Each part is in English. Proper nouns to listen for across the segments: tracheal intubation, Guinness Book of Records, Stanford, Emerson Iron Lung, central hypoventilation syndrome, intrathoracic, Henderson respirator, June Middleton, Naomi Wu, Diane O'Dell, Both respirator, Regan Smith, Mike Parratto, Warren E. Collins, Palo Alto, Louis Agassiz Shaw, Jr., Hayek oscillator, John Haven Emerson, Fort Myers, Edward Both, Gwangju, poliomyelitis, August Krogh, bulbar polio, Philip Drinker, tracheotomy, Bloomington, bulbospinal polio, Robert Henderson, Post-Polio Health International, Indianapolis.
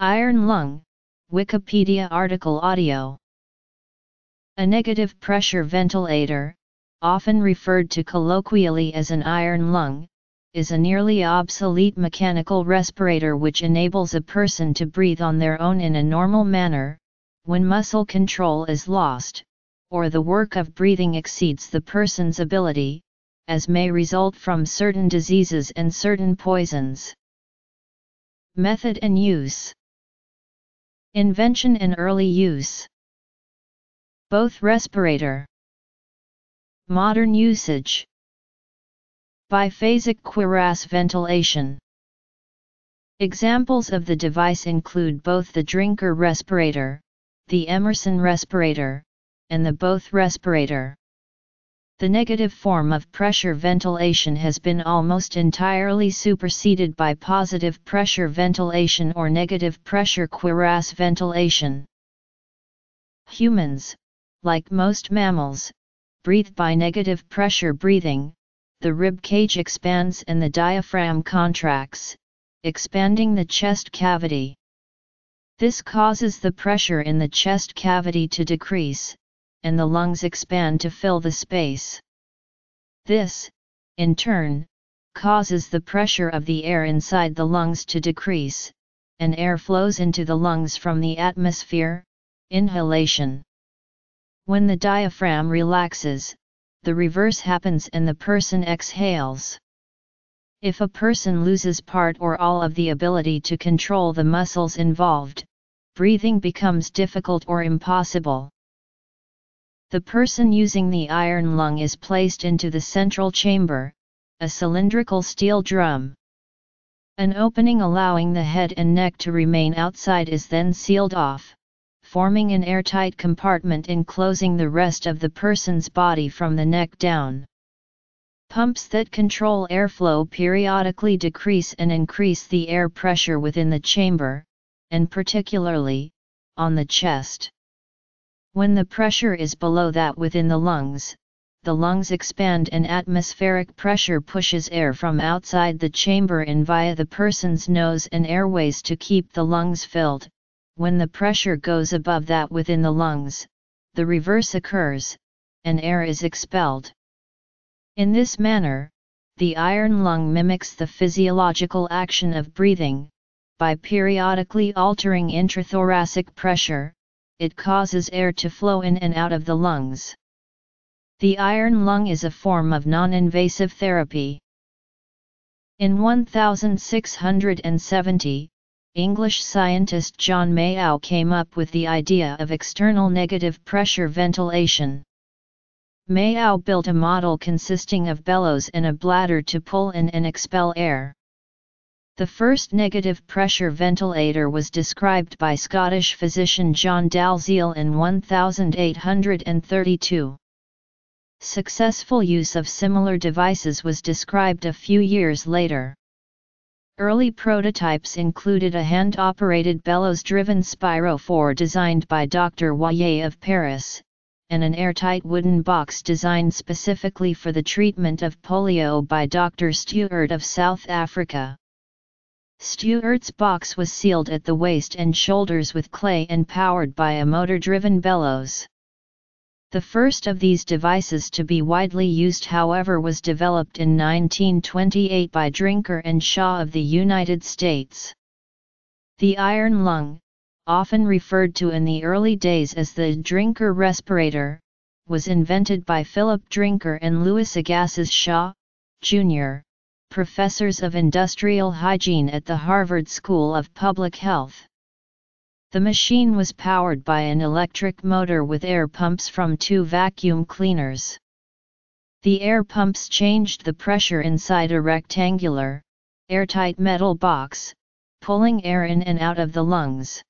Iron lung, Wikipedia article audio. A negative pressure ventilator, often referred to colloquially as an iron lung, is a nearly obsolete mechanical respirator which enables a person to breathe on their own in a normal manner, when muscle control is lost, or the work of breathing exceeds the person's ability, as may result from certain diseases and certain poisons. Method and use. Invention and early use. Both respirator. Modern usage. Biphasic cuirass ventilation. Examples of the device include both the Drinker respirator, the Emerson respirator, and the Both respirator. The negative form of pressure ventilation has been almost entirely superseded by positive pressure ventilation or negative pressure cuirass ventilation. Humans, like most mammals, breathe by negative pressure breathing. The rib cage expands and the diaphragm contracts, expanding the chest cavity. This causes the pressure in the chest cavity to decrease, and the lungs expand to fill the space. This, in turn, causes the pressure of the air inside the lungs to decrease, and air flows into the lungs from the atmosphere, inhalation. When the diaphragm relaxes, the reverse happens and the person exhales. If a person loses part or all of the ability to control the muscles involved, breathing becomes difficult or impossible. The person using the iron lung is placed into the central chamber, a cylindrical steel drum. An opening allowing the head and neck to remain outside is then sealed off, forming an airtight compartment enclosing the rest of the person's body from the neck down. Pumps that control airflow periodically decrease and increase the air pressure within the chamber, and particularly, on the chest. When the pressure is below that within the lungs expand and atmospheric pressure pushes air from outside the chamber in via the person's nose and airways to keep the lungs filled. When the pressure goes above that within the lungs, the reverse occurs, and air is expelled. In this manner, the iron lung mimics the physiological action of breathing, by periodically altering intrathoracic pressure. It causes air to flow in and out of the lungs. The iron lung is a form of non-invasive therapy. In 1670, English scientist John Mayow came up with the idea of external negative pressure ventilation. Mayow built a model consisting of bellows and a bladder to pull in and expel air. The first negative pressure ventilator was described by Scottish physician John Dalziel in 1832. Successful use of similar devices was described a few years later. Early prototypes included a hand-operated bellows-driven spirophore designed by Dr. Wayet of Paris, and an airtight wooden box designed specifically for the treatment of polio by Dr. Stewart of South Africa. Stewart's box was sealed at the waist and shoulders with clay and powered by a motor-driven bellows. The first of these devices to be widely used, however, was developed in 1928 by Drinker and Shaw of the United States. The iron lung, often referred to in the early days as the Drinker respirator, was invented by Philip Drinker and Louis Agassiz Shaw, Jr., professors of industrial hygiene at the Harvard School of Public Health. The machine was powered by an electric motor with air pumps from two vacuum cleaners. The air pumps changed the pressure inside a rectangular, airtight metal box, pulling air in and out of the lungs.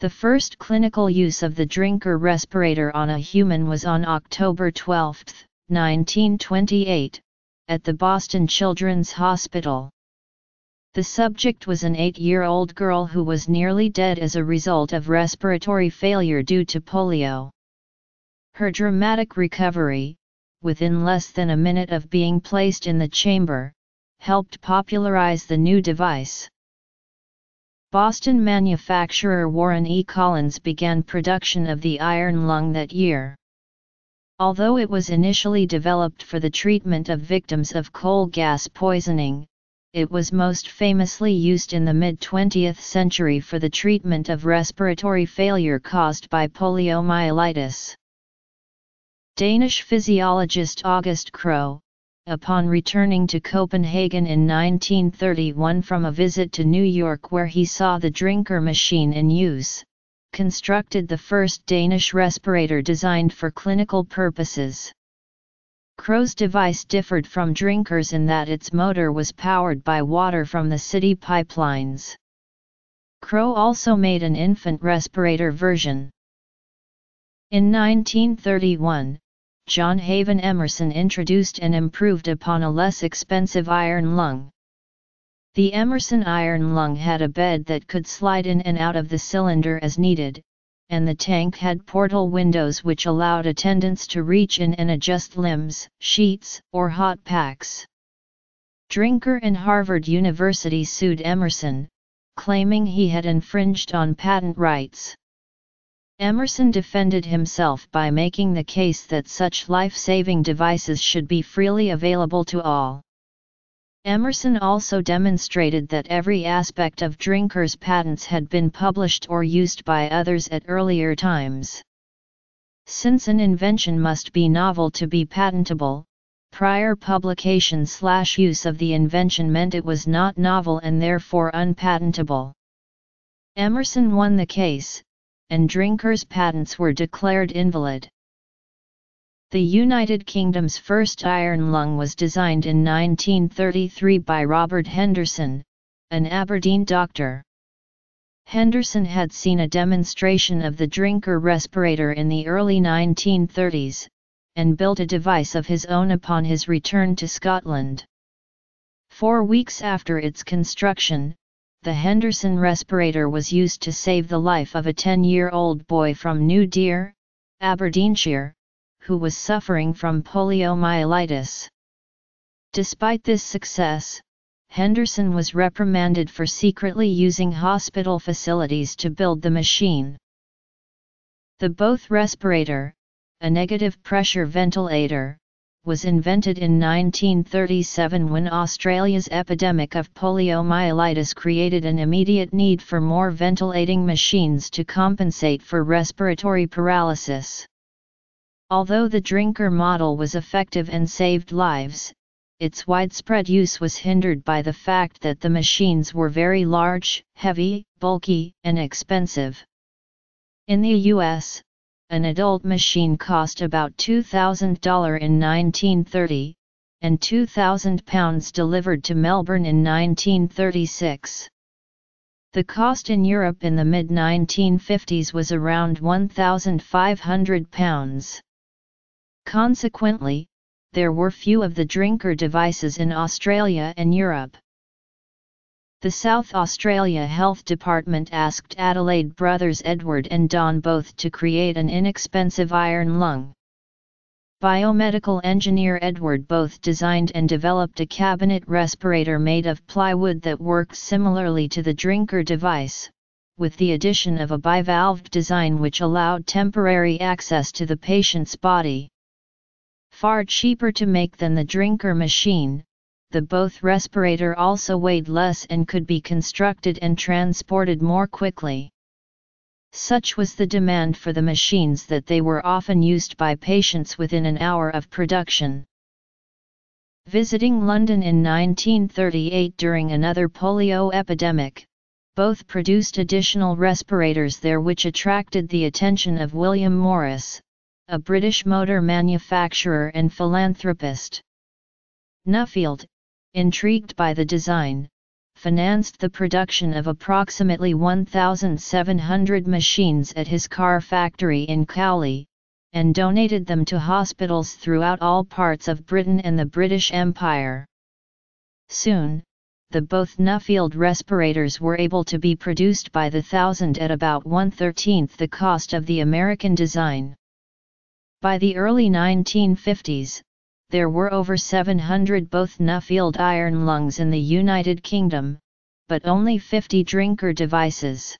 The first clinical use of the Drinker respirator on a human was on October 12, 1928. At the Boston Children's Hospital. The subject was an 8-year-old girl who was nearly dead as a result of respiratory failure due to polio. Her dramatic recovery, within less than a minute of being placed in the chamber, helped popularize the new device. Boston manufacturer Warren E. Collins began production of the Iron Lung that year. Although it was initially developed for the treatment of victims of coal gas poisoning, it was most famously used in the mid-20th century for the treatment of respiratory failure caused by poliomyelitis. Danish physiologist August Krogh, upon returning to Copenhagen in 1931 from a visit to New York where he saw the Drinker machine in use, constructed the first Danish respirator designed for clinical purposes. Krogh's device differed from Drinker's in that its motor was powered by water from the city pipelines. Krogh also made an infant respirator version. In 1931, John Haven Emerson introduced and improved upon a less expensive Iron Lung. The Emerson Iron Lung had a bed that could slide in and out of the cylinder as needed, and the tank had portal windows which allowed attendants to reach in and adjust limbs, sheets, or hot packs. Drinker and Harvard University sued Emerson, claiming he had infringed on patent rights. Emerson defended himself by making the case that such life-saving devices should be freely available to all. Emerson also demonstrated that every aspect of Drinker's patents had been published or used by others at earlier times. Since an invention must be novel to be patentable, prior publication/use of the invention meant it was not novel and therefore unpatentable. Emerson won the case, and Drinker's patents were declared invalid. The United Kingdom's first Iron Lung was designed in 1933 by Robert Henderson, an Aberdeen doctor. Henderson had seen a demonstration of the Drinker respirator in the early 1930s, and built a device of his own upon his return to Scotland. 4 weeks after its construction, the Henderson respirator was used to save the life of a 10-year-old boy from New Deer, Aberdeenshire, who was suffering from poliomyelitis. Despite this success, Henderson was reprimanded for secretly using hospital facilities to build the machine. The Both respirator, a negative pressure ventilator, was invented in 1937 when Australia's epidemic of poliomyelitis created an immediate need for more ventilating machines to compensate for respiratory paralysis. Although the Drinker model was effective and saved lives, its widespread use was hindered by the fact that the machines were very large, heavy, bulky, and expensive. In the U.S., an adult machine cost about $2,000 in 1930, and 2,000 pounds delivered to Melbourne in 1936. The cost in Europe in the mid-1950s was around £1,500. Consequently, there were few of the Drinker devices in Australia and Europe. The South Australia Health Department asked Adelaide brothers Edward and Don Both to create an inexpensive Iron Lung. Biomedical engineer Edward Both designed and developed a cabinet respirator made of plywood that worked similarly to the Drinker device, with the addition of a bivalve design which allowed temporary access to the patient's body. Far cheaper to make than the Drinker machine, the Both respirator also weighed less and could be constructed and transported more quickly. Such was the demand for the machines that they were often used by patients within an hour of production. Visiting London in 1938 during another polio epidemic, Both produced additional respirators there which attracted the attention of William Morris, a British motor manufacturer and philanthropist. Nuffield, intrigued by the design, financed the production of approximately 1,700 machines at his car factory in Cowley, and donated them to hospitals throughout all parts of Britain and the British Empire. Soon, the Both Nuffield respirators were able to be produced by the thousand at about 1/13 the cost of the American design. By the early 1950s, there were over 700 Both Nuffield Iron Lungs in the United Kingdom, but only 50 Drinker devices.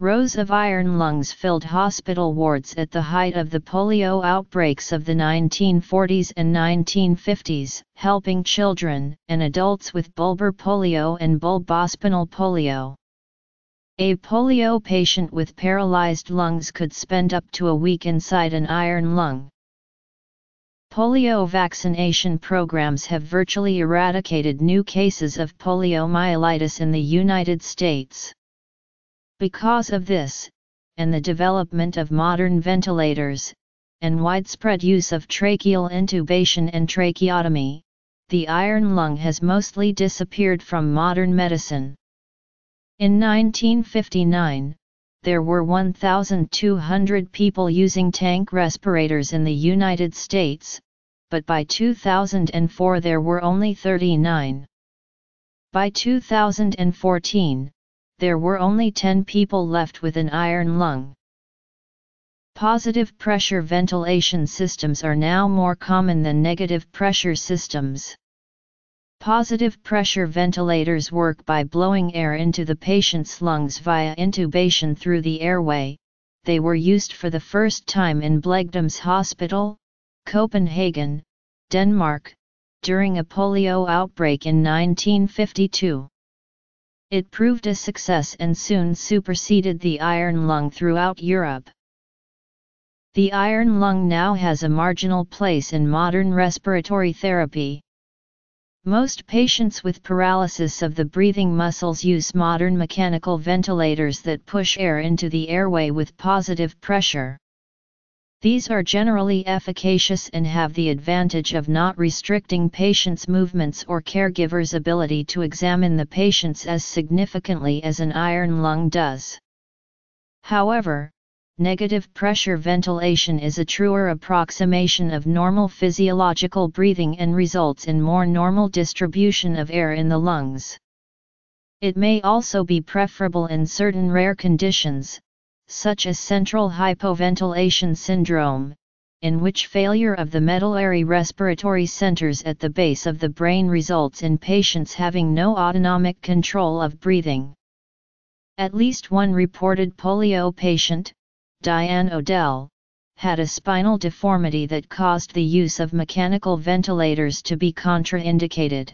Rows of iron lungs filled hospital wards at the height of the polio outbreaks of the 1940s and 1950s, helping children and adults with bulbar polio and bulbospinal polio. A polio patient with paralyzed lungs could spend up to a week inside an iron lung. Polio vaccination programs have virtually eradicated new cases of poliomyelitis in the United States. Because of this, and the development of modern ventilators, and widespread use of tracheal intubation and tracheotomy, the iron lung has mostly disappeared from modern medicine. In 1959, there were 1,200 people using tank respirators in the United States, but by 2004 there were only 39. By 2014, there were only 10 people left with an iron lung. Positive pressure ventilation systems are now more common than negative pressure systems. Positive pressure ventilators work by blowing air into the patient's lungs via intubation through the airway. They were used for the first time in Blegdam's Hospital, Copenhagen, Denmark, during a polio outbreak in 1952. It proved a success and soon superseded the iron lung throughout Europe. The iron lung now has a marginal place in modern respiratory therapy. Most patients with paralysis of the breathing muscles use modern mechanical ventilators that push air into the airway with positive pressure. These are generally efficacious and have the advantage of not restricting patients' movements or caregivers' ability to examine the patients as significantly as an iron lung does. However, negative pressure ventilation is a truer approximation of normal physiological breathing and results in more normal distribution of air in the lungs. It may also be preferable in certain rare conditions, such as central hypoventilation syndrome, in which failure of the medullary respiratory centers at the base of the brain results in patients having no autonomic control of breathing. At least one reported polio patient, Diane O'Dell, had a spinal deformity that caused the use of mechanical ventilators to be contraindicated.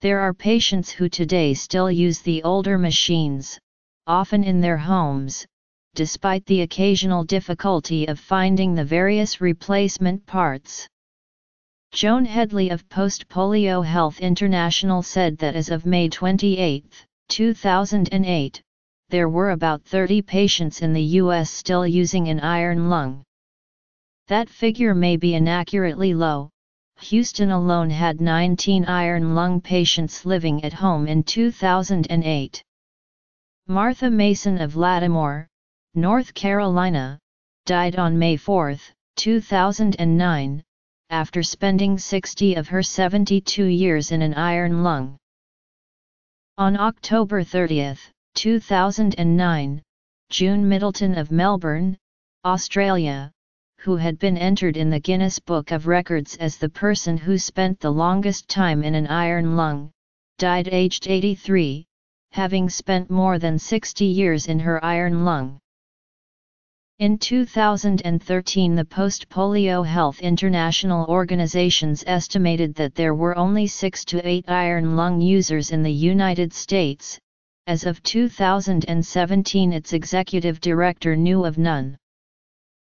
There are patients who today still use the older machines, often in their homes, despite the occasional difficulty of finding the various replacement parts. Joan Headley of Post-Polio Health International said that as of May 28, 2008, there were about 30 patients in the U.S. still using an iron lung. That figure may be inaccurately low. Houston alone had 19 iron lung patients living at home in 2008. Martha Mason of Lattimore, North Carolina, died on May 4, 2009, after spending 60 of her 72 years in an iron lung. On October 30, 2009, June Middleton of Melbourne, Australia, who had been entered in the Guinness Book of Records as the person who spent the longest time in an iron lung, died aged 83, having spent more than 60 years in her iron lung. In 2013, the Post-Polio Health International organizations estimated that there were only 6 to 8 iron lung users in the United States. As of 2017, its executive director knew of none.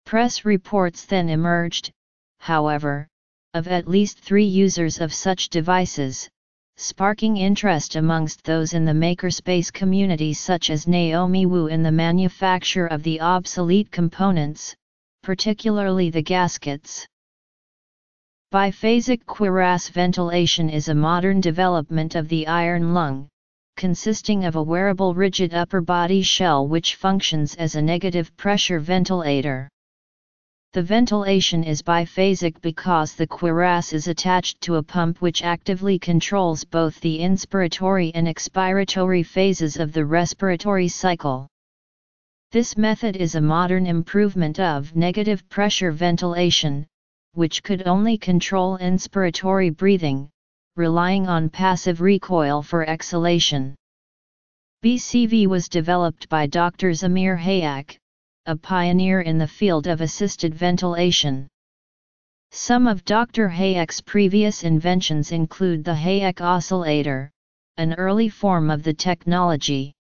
Press reports then emerged, however, of at least 3 users of such devices, sparking interest amongst those in the makerspace community, such as Naomi Wu, in the manufacture of the obsolete components, particularly the gaskets. Biphasic cuirass ventilation is a modern development of the iron lung, consisting of a wearable rigid upper body shell which functions as a negative pressure ventilator. The ventilation is biphasic because the cuirass is attached to a pump which actively controls both the inspiratory and expiratory phases of the respiratory cycle. This method is a modern improvement of negative pressure ventilation, which could only control inspiratory breathing, relying on passive recoil for exhalation. BCV was developed by Dr. Zamir Hayek, a pioneer in the field of assisted ventilation. Some of Dr. Hayek's previous inventions include the Hayek oscillator, an early form of the technology,